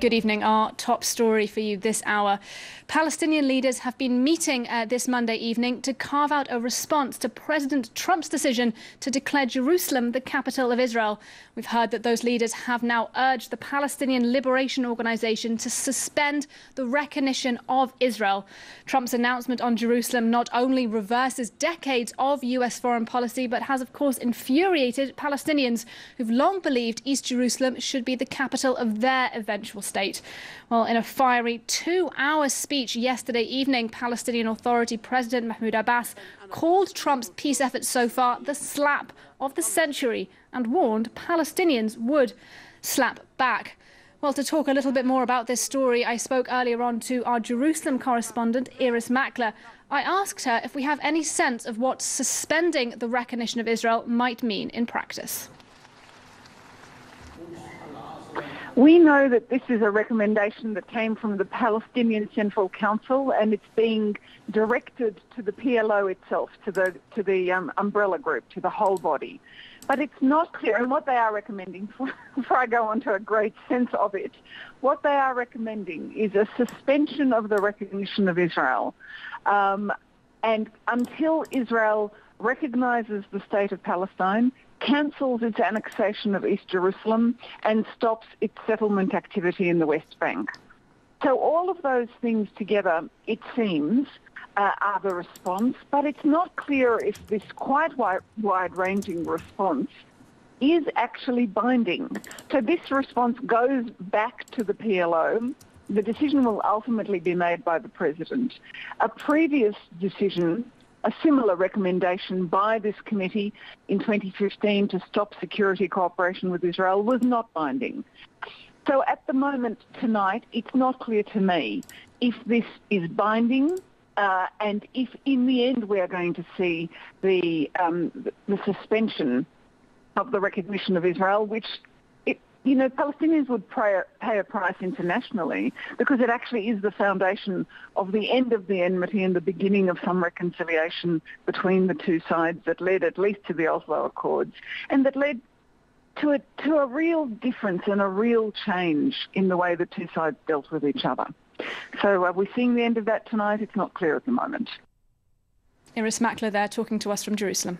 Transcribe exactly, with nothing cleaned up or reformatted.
Good evening. Our top story for you this hour. Palestinian leaders have been meeting uh, this Monday evening to carve out a response to President Trump's decision to declare Jerusalem the capital of Israel. We've heard that those leaders have now urged the Palestinian Liberation Organization to suspend the recognition of Israel. Trump's announcement on Jerusalem not only reverses decades of U S foreign policy, but has, of course, infuriated Palestinians who've long believed East Jerusalem should be the capital of their eventual state. Well, in a fiery two-hour speech yesterday evening, Palestinian Authority President Mahmoud Abbas called Trump's peace efforts so far the slap of the century and warned Palestinians would slap back. Well, to talk a little bit more about this story, I spoke earlier on to our Jerusalem correspondent, Iris Makler. I asked her if we have any sense of what suspending the recognition of Israel might mean in practice. We know that this is a recommendation that came from the Palestinian Central Council, and it's being directed to the P L O itself, to the to the um, umbrella group, to the whole body. But it's not clear, and what they are recommending, before I go on to a great sense of it, what they are recommending is a suspension of the recognition of Israel, um, and until Israel recognises the state of Palestine, cancels its annexation of East Jerusalem and stops its settlement activity in the West Bank. So all of those things together, it seems, uh, are the response, but it's not clear if this quite wide-ranging response is actually binding. So this response goes back to the P L O. The decision will ultimately be made by the President. A previous decision, a similar recommendation by this committee in twenty fifteen to stop security cooperation with Israel, was not binding. So at the moment tonight, it's not clear to me if this is binding uh, and if in the end we are going to see the, um, the suspension of the recognition of Israel, which, it, you know, Palestinians would pay a price internationally, because it actually is the foundation of the end of the enmity and the beginning of some reconciliation between the two sides that led at least to the Oslo Accords, and that led to a, to a real difference and a real change in the way the two sides dealt with each other. So are we seeing the end of that tonight? It's not clear at the moment. Iris Makler there, talking to us from Jerusalem.